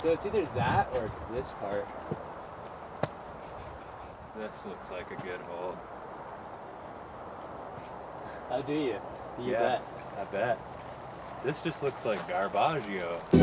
So it's either that or it's this part. This looks like a good hole. How do you? You bet. I bet. This just looks like Garbaggio.